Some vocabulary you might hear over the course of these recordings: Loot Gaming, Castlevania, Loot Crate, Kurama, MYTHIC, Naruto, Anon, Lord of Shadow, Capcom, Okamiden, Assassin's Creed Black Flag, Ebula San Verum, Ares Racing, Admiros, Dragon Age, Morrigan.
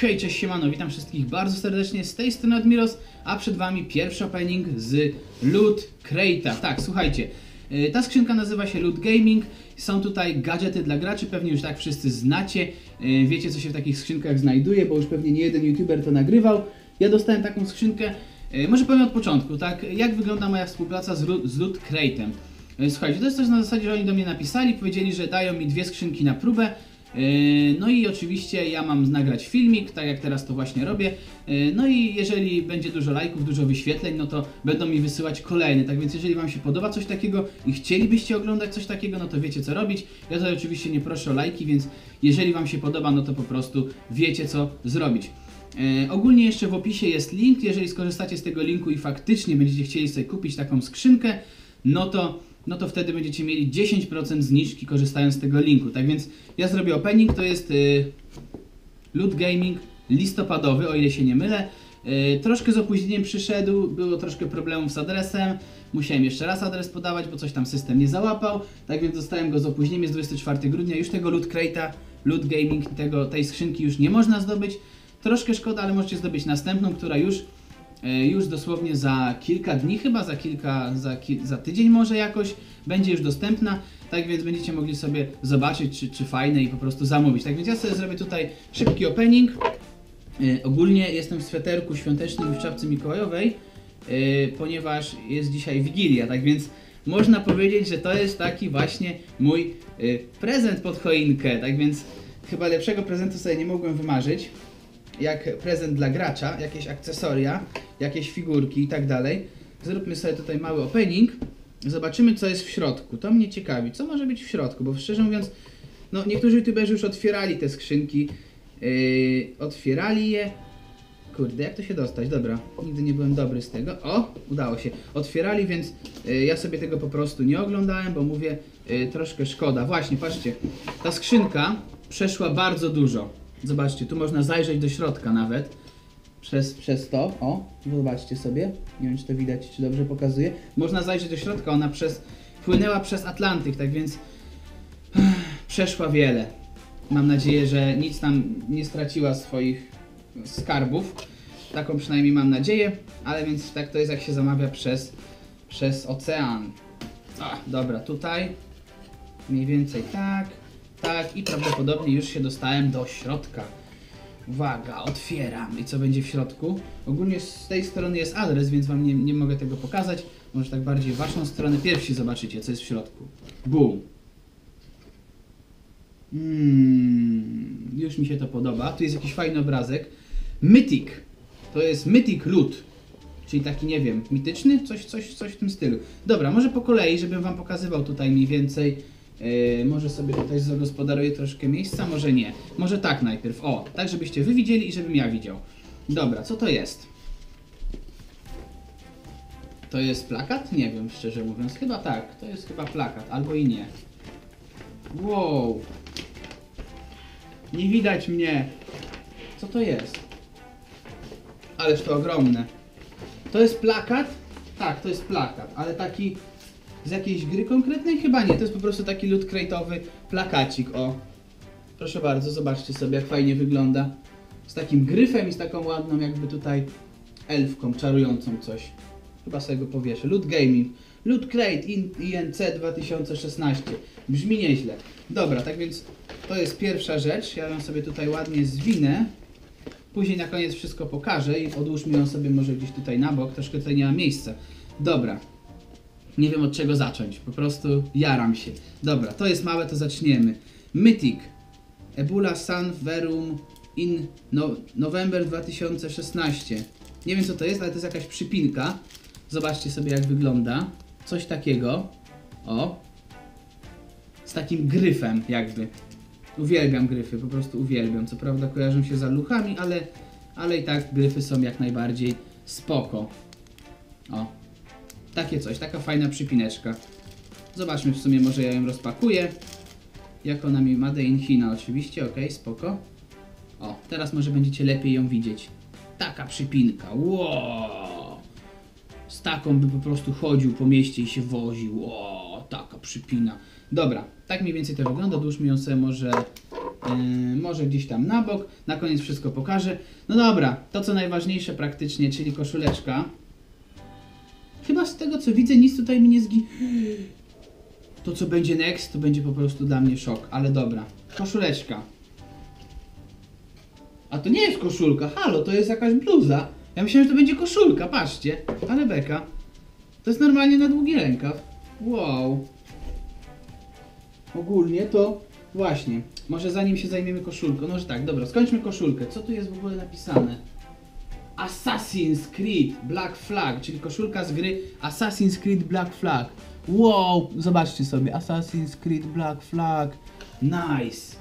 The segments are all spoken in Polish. Hej, cześć, siemano, witam wszystkich bardzo serdecznie, z tej strony Admiros, a przed wami pierwszy opening z Loot Crate'a. Tak, słuchajcie, ta skrzynka nazywa się Loot Gaming, są tutaj gadżety dla graczy, pewnie już tak wszyscy znacie, wiecie co się w takich skrzynkach znajduje, bo już pewnie nie jeden youtuber to nagrywał. Ja dostałem taką skrzynkę, może powiem od początku, tak, jak wygląda moja współpraca z Loot Crate'em. Słuchajcie, to jest coś na zasadzie, że oni do mnie napisali, powiedzieli, że dają mi dwie skrzynki na próbę. No i oczywiście ja mam nagrać filmik, tak jak teraz to właśnie robię. No i jeżeli będzie dużo lajków, dużo wyświetleń, no to będą mi wysyłać kolejne. Tak więc jeżeli wam się podoba coś takiego i chcielibyście oglądać coś takiego, no to wiecie co robić. Ja tutaj oczywiście nie proszę o lajki, więc jeżeli wam się podoba, no to po prostu wiecie co zrobić. Ogólnie jeszcze w opisie jest link. Jeżeli skorzystacie z tego linku i faktycznie będziecie chcieli sobie kupić taką skrzynkę, no to wtedy będziecie mieli 10% zniżki, korzystając z tego linku. Tak więc ja zrobię opening, to jest Loot Gaming listopadowy, o ile się nie mylę. Troszkę z opóźnieniem przyszedł, było troszkę problemów z adresem. Musiałem jeszcze raz adres podawać, bo coś tam system nie załapał. Tak więc dostałem go z opóźnieniem, jest 24 grudnia. Już tego Loot Crate'a, Loot Gaming, tej skrzynki już nie można zdobyć. Troszkę szkoda, ale możecie zdobyć następną, która już dosłownie za kilka dni chyba, za tydzień może jakoś, będzie już dostępna. Tak więc będziecie mogli sobie zobaczyć, czy fajne i po prostu zamówić. Tak więc ja sobie zrobię tutaj szybki opening. Ogólnie jestem w sweterku świątecznym i w czapce mikołajowej, ponieważ jest dzisiaj Wigilia. Tak więc można powiedzieć, że to jest taki właśnie mój prezent pod choinkę. Tak więc chyba lepszego prezentu sobie nie mogłem wymarzyć. Jak prezent dla gracza, jakieś akcesoria, jakieś figurki i tak dalej. Zróbmy sobie tutaj mały opening. Zobaczymy, co jest w środku. To mnie ciekawi, co może być w środku, bo szczerze mówiąc, no niektórzy youtuberzy już otwierali te skrzynki. Otwierali je... Kurde, jak to się dostać? Dobra, nigdy nie byłem dobry z tego. O, udało się. Otwierali, więc ja sobie tego po prostu nie oglądałem, bo mówię, troszkę szkoda. Właśnie, patrzcie, ta skrzynka przeszła bardzo dużo. Zobaczcie, tu można zajrzeć do środka nawet przez to, o, zobaczcie sobie, nie wiem czy to widać, czy dobrze pokazuje. Można zajrzeć do środka, ona płynęła przez Atlantyk, tak więc przeszła wiele. Mam nadzieję, że nic tam nie straciła swoich skarbów, taką przynajmniej mam nadzieję, ale więc tak to jest, jak się zamawia przez ocean. Dobra, tutaj mniej więcej tak. Tak, i prawdopodobnie już się dostałem do środka. Uwaga, otwieram. I co będzie w środku? Ogólnie z tej strony jest adres, więc wam nie mogę tego pokazać. Może tak bardziej waszą stronę. Pierwsi zobaczycie, co jest w środku. Bum. Już mi się to podoba. Tu jest jakiś fajny obrazek. Mythic. To jest Mythic Loot. Czyli taki, nie wiem, mityczny? Coś w tym stylu. Dobra, może po kolei, żebym wam pokazywał tutaj mniej więcej... może sobie tutaj zagospodaruję troszkę miejsca, może nie. Może tak najpierw, o, tak żebyście wy widzieli i żebym ja widział. Dobra, co to jest? To jest plakat? Nie wiem, szczerze mówiąc, chyba tak. To jest chyba plakat, albo i nie. Wow. Nie widać mnie. Co to jest? Ależ to ogromne. To jest plakat? Tak, to jest plakat, ale taki... Z jakiejś gry konkretnej? Chyba nie, to jest po prostu taki Loot Crate'owy plakacik, o. Proszę bardzo, zobaczcie sobie, jak fajnie wygląda. Z takim gryfem i z taką ładną jakby tutaj elfką czarującą coś. Chyba sobie go powieszę. Loot Gaming, Loot Crate INC 2016. Brzmi nieźle. Dobra, tak więc to jest pierwsza rzecz. Ja ją sobie tutaj ładnie zwinę. Później na koniec wszystko pokażę i odłóżmy ją sobie może gdzieś tutaj na bok. Troszkę tutaj nie ma miejsca. Dobra. Nie wiem od czego zacząć, po prostu jaram się. Dobra, to jest małe, to zaczniemy. Mythic Ebula San Verum in November 2016. Nie wiem co to jest, ale to jest jakaś przypinka. Zobaczcie sobie jak wygląda. Coś takiego. O. Z takim gryfem jakby. Uwielbiam gryfy, po prostu uwielbiam. Co prawda kojarzą się z aluchami, ale i tak gryfy są jak najbardziej spoko. O. Takie coś, taka fajna przypineczka. Zobaczmy w sumie, może ja ją rozpakuję. Jak ona mi Made in China oczywiście, ok, spoko. O, teraz może będziecie lepiej ją widzieć. Taka przypinka, wow. Z taką by po prostu chodził po mieście i się woził, wow, taka przypina. Dobra, tak mniej więcej to wygląda, odłóżmy ją sobie może może gdzieś tam na bok. Na koniec wszystko pokażę. No dobra, to co najważniejsze praktycznie, czyli koszuleczka. Chyba z tego co widzę, nic tutaj mi nie zginie. To co będzie next, to będzie po prostu dla mnie szok, ale dobra. Koszuleczka. A to nie jest koszulka, halo, to jest jakaś bluza. Ja myślałem, że to będzie koszulka, patrzcie. Ale beka. To jest normalnie na długi rękaw. Wow. Ogólnie to... Właśnie. Może zanim się zajmiemy koszulką. No że tak, dobra, skończmy koszulkę. Co tu jest w ogóle napisane? Assassin's Creed Black Flag, czyli koszulka z gry Assassin's Creed Black Flag. Wow, zobaczcie sobie. Assassin's Creed Black Flag. Nice.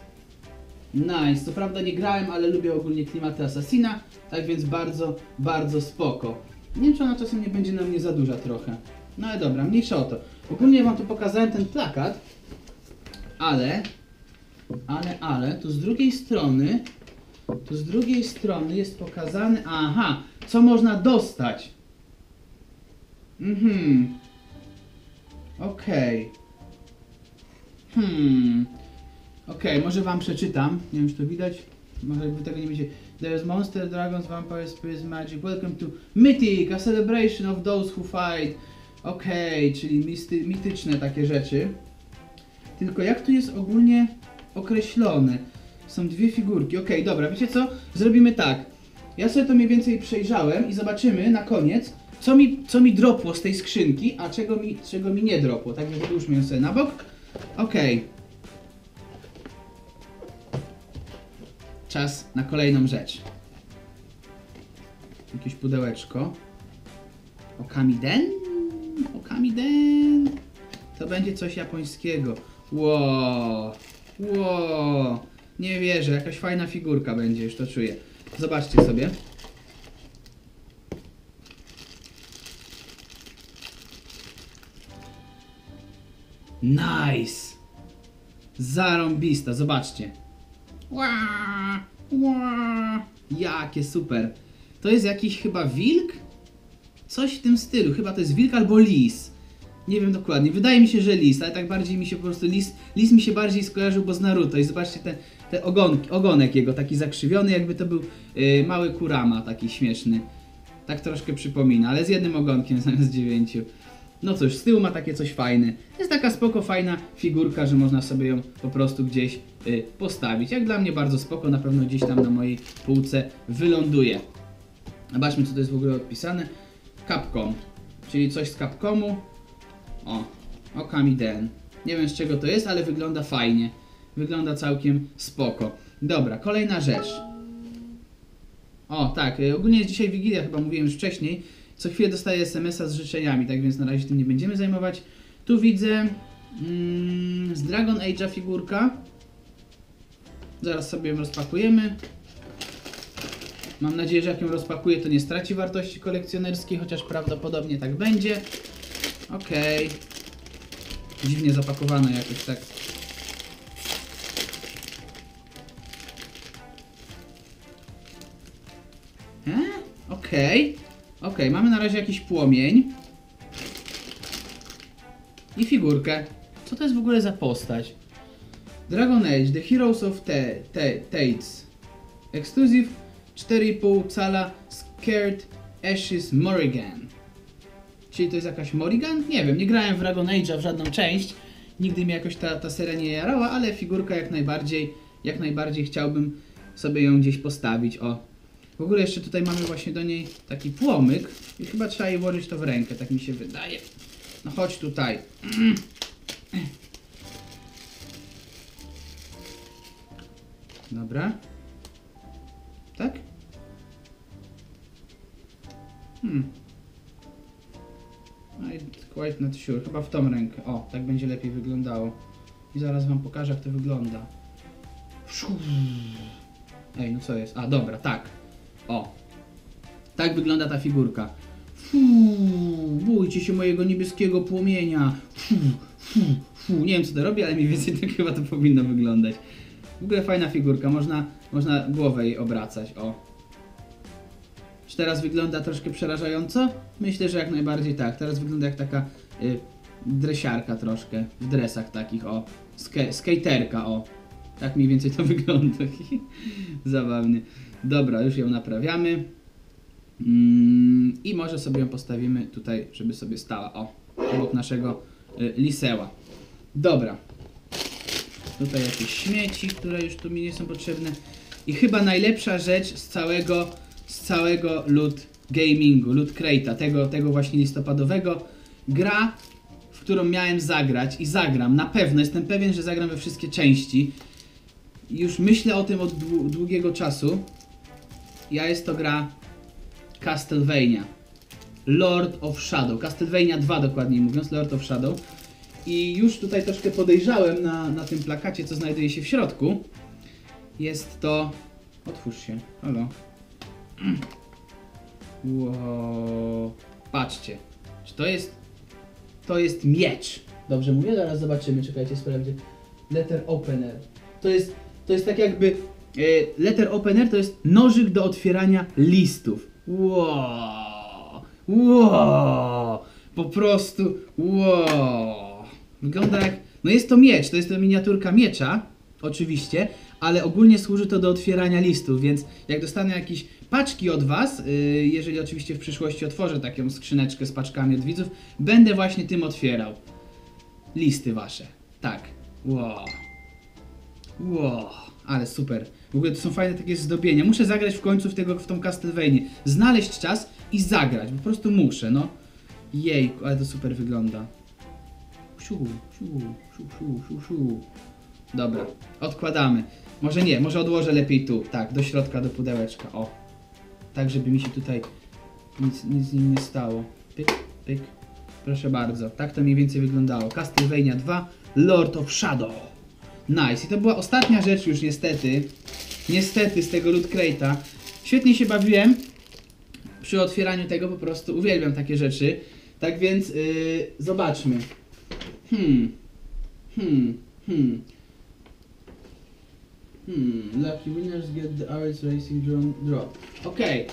Nice. Co prawda nie grałem, ale lubię ogólnie klimaty Assassina. Tak więc bardzo, bardzo spoko. Nie wiem, czy ona czasem nie będzie na mnie za duża trochę. No ale dobra, mniejsza o to. Ogólnie wam tu pokazałem ten plakat. Ale, tu z drugiej strony jest pokazane, aha, co można dostać. Okej, może wam przeczytam, nie wiem czy to widać, może jakby tego nie wiecie. There's monsters, dragons, vampires, spirits, magic, welcome to Mythic, a celebration of those who fight. Okej, czyli mityczne takie rzeczy. Tylko jak tu jest ogólnie określone? Są dwie figurki. Okej, dobra, wiecie co? Zrobimy tak. Ja sobie to mniej więcej przejrzałem i zobaczymy na koniec, co mi dropło z tej skrzynki, a czego mi nie dropło. Tak więc odłóżmy ją sobie na bok. Okej. Czas na kolejną rzecz. Jakieś pudełeczko. Okamiden? Okamiden. To będzie coś japońskiego. Wow. Nie wierzę, jakaś fajna figurka będzie, już to czuję. Zobaczcie sobie. Nice! Zarąbista, zobaczcie. Jakie super. To jest jakiś chyba wilk? Coś w tym stylu, chyba to jest wilk albo lis. Nie wiem dokładnie, wydaje mi się, że lis, ale tak bardziej mi się po prostu lis mi się bardziej skojarzył, bo z Naruto. I zobaczcie te ogonek jego, taki zakrzywiony, jakby to był mały Kurama, taki śmieszny. Tak troszkę przypomina, ale z jednym ogonkiem zamiast 9. No cóż, z tyłu ma takie coś fajne. To jest taka spoko, fajna figurka, że można sobie ją po prostu gdzieś postawić. Jak dla mnie bardzo spoko, na pewno gdzieś tam na mojej półce wyląduje. Zobaczmy, co to jest w ogóle odpisane. Capcom, czyli coś z Capcomu. O, Okamiden. Nie wiem z czego to jest, ale wygląda fajnie. Wygląda całkiem spoko. Dobra, kolejna rzecz. O, tak, ogólnie jest dzisiaj Wigilia, chyba mówiłem już wcześniej. Co chwilę dostaję SMS-a z życzeniami, tak więc na razie tym nie będziemy zajmować. Tu widzę z Dragon Age'a figurka. Zaraz sobie ją rozpakujemy. Mam nadzieję, że jak ją rozpakuję, to nie straci wartości kolekcjonerskiej, chociaż prawdopodobnie tak będzie. Okej. Dziwnie zapakowane jakoś tak. Okej, mamy na razie jakiś płomień. I figurkę. Co to jest w ogóle za postać? Dragon Age, The Heroes of Tates. Exclusive 4,5 cala Scared Ashes Morrigan. Czyli to jest jakaś Morrigan? Nie wiem, nie grałem w Dragon Age'a w żadną część. Nigdy mnie jakoś ta seria nie jarała, ale figurka jak najbardziej chciałbym sobie ją gdzieś postawić. O. W ogóle jeszcze tutaj mamy właśnie do niej taki płomyk. I chyba trzeba jej włożyć to w rękę, tak mi się wydaje. No chodź tutaj. Dobra. Tak? Quite not sure. Chyba w tą rękę. O, tak będzie lepiej wyglądało. I zaraz wam pokażę, jak to wygląda. Ej, no co jest? A, dobra, tak. O. Tak wygląda ta figurka. Bójcie się mojego niebieskiego płomienia. Nie wiem, co to robi, ale mniej więcej tak chyba to powinno wyglądać. W ogóle fajna figurka. Można głowę jej obracać. O. Czy teraz wygląda troszkę przerażająco? Myślę, że jak najbardziej tak. Teraz wygląda jak taka dresiarka troszkę. W dresach takich, o. Skaterka, o. Tak mniej więcej to wygląda. Zabawnie. Dobra, już ją naprawiamy. I może sobie ją postawimy tutaj, żeby sobie stała. O, obok naszego liseła. Dobra. Tutaj jakieś śmieci, które już tu mi nie są potrzebne. I chyba najlepsza rzecz z całego Loot Gamingu, Loot Crate'a, tego właśnie listopadowego. Gra, w którą miałem zagrać i zagram. Na pewno, jestem pewien, że zagram we wszystkie części. Już myślę o tym od długiego czasu. Jest to gra Castlevania. Lord of Shadow. Castlevania 2 dokładniej mówiąc, Lord of Shadow. I już tutaj troszkę podejrzałem na tym plakacie, co znajduje się w środku. Jest to... Otwórz się. Halo. Wow. Patrzcie. Czy to jest... To jest miecz. Dobrze mówię? Zaraz zobaczymy. Czekajcie, sprawdzę. Letter opener. To jest tak jakby... Letter opener to jest nożyk do otwierania listów. Wow. Wow. Po prostu... Wow. Wygląda jak... No jest to miecz. To jest to miniaturka miecza. Oczywiście. Ale ogólnie służy to do otwierania listów, więc jak dostanę jakieś paczki od was, jeżeli oczywiście w przyszłości otworzę taką skrzyneczkę z paczkami od widzów, będę właśnie tym otwierał listy wasze. Tak. Wow. Wow. Ale super. W ogóle to są fajne takie zdobienia. Muszę zagrać w końcu w tą Castlevanię. Znaleźć czas i zagrać. Po prostu muszę, no. Jejku, ale to super wygląda. Siu, siu, siu, siu, siu, siu. Dobra. Odkładamy. Może nie, może odłożę lepiej tu, tak, do środka, do pudełeczka, o. Tak, żeby mi się tutaj nic z nim nie stało. Pyk, pyk. Proszę bardzo, tak to mniej więcej wyglądało. Castlevania 2, Lord of Shadow. Nice. I to była ostatnia rzecz już niestety. Niestety z tego Loot Crate'a. Świetnie się bawiłem przy otwieraniu tego, po prostu uwielbiam takie rzeczy. Tak więc, zobaczmy. Lucky winners get the Ares Racing Drone Drop. Okej.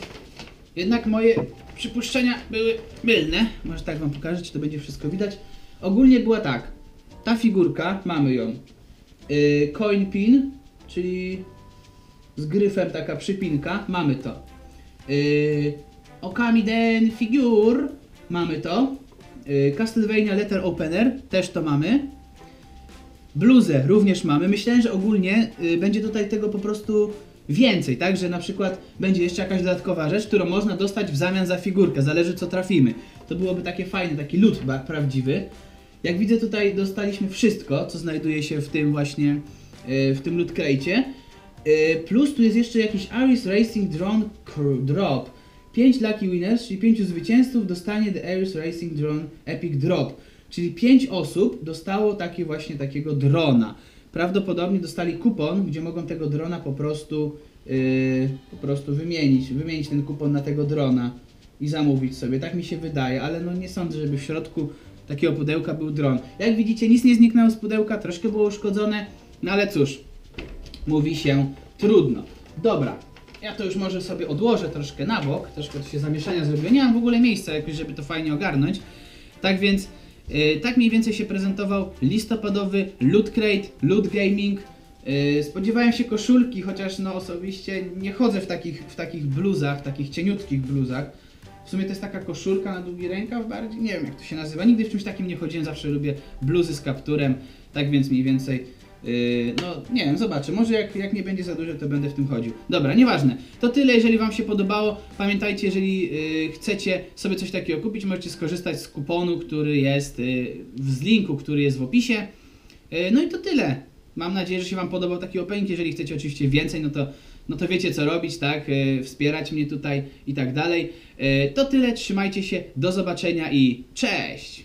Jednak moje przypuszczenia były mylne. Może tak wam pokażę, czy to będzie wszystko widać. Ogólnie była tak. Ta figurka, mamy ją. Coin pin, czyli z gryfem taka przypinka, mamy to. Okamiden figure, mamy to. Castlevania letter opener, też to mamy. Bluzę również mamy. Myślałem, że ogólnie będzie tutaj tego po prostu więcej, tak? Że na przykład będzie jeszcze jakaś dodatkowa rzecz, którą można dostać w zamian za figurkę. Zależy, co trafimy. To byłoby takie fajne, taki loot prawdziwy. Jak widzę, tutaj dostaliśmy wszystko, co znajduje się w tym właśnie, w tym Loot Crate'cie. Plus tu jest jeszcze jakiś Ares Racing Drone Drop. 5 Lucky Winners, czyli 5 zwycięzców dostanie The Ares Racing Drone Epic Drop. Czyli 5 osób dostało takiego drona. Prawdopodobnie dostali kupon, gdzie mogą tego drona po prostu wymienić. Wymienić ten kupon na tego drona i zamówić sobie. Tak mi się wydaje, ale no nie sądzę, żeby w środku takiego pudełka był dron. Jak widzicie, nic nie zniknęło z pudełka, troszkę było uszkodzone. No ale cóż, mówi się trudno. Dobra, ja to już może sobie odłożę troszkę na bok. Troszkę tu się zamieszania zrobiło. Nie mam w ogóle miejsca jakoś, żeby to fajnie ogarnąć. Tak więc... Tak mniej więcej się prezentował listopadowy Loot Crate, Loot Gaming. Spodziewałem się koszulki, chociaż no osobiście nie chodzę w takich bluzach, takich cieniutkich bluzach. W sumie to jest taka koszulka na długi rękaw bardziej, nie wiem jak to się nazywa. Nigdy w czymś takim nie chodziłem, zawsze lubię bluzy z kapturem. Tak więc mniej więcej, no nie wiem, zobaczę. Może jak nie będzie za dużo, to będę w tym chodził. Dobra, nieważne. To tyle, jeżeli wam się podobało. Pamiętajcie, jeżeli chcecie sobie coś takiego kupić, możecie skorzystać z kuponu, który jest z linku, który jest w opisie. No i to tyle. Mam nadzieję, że się wam podobał taki opening. Jeżeli chcecie oczywiście więcej, no to wiecie co robić, tak? Wspierać mnie tutaj i tak dalej. To tyle, trzymajcie się, do zobaczenia i cześć!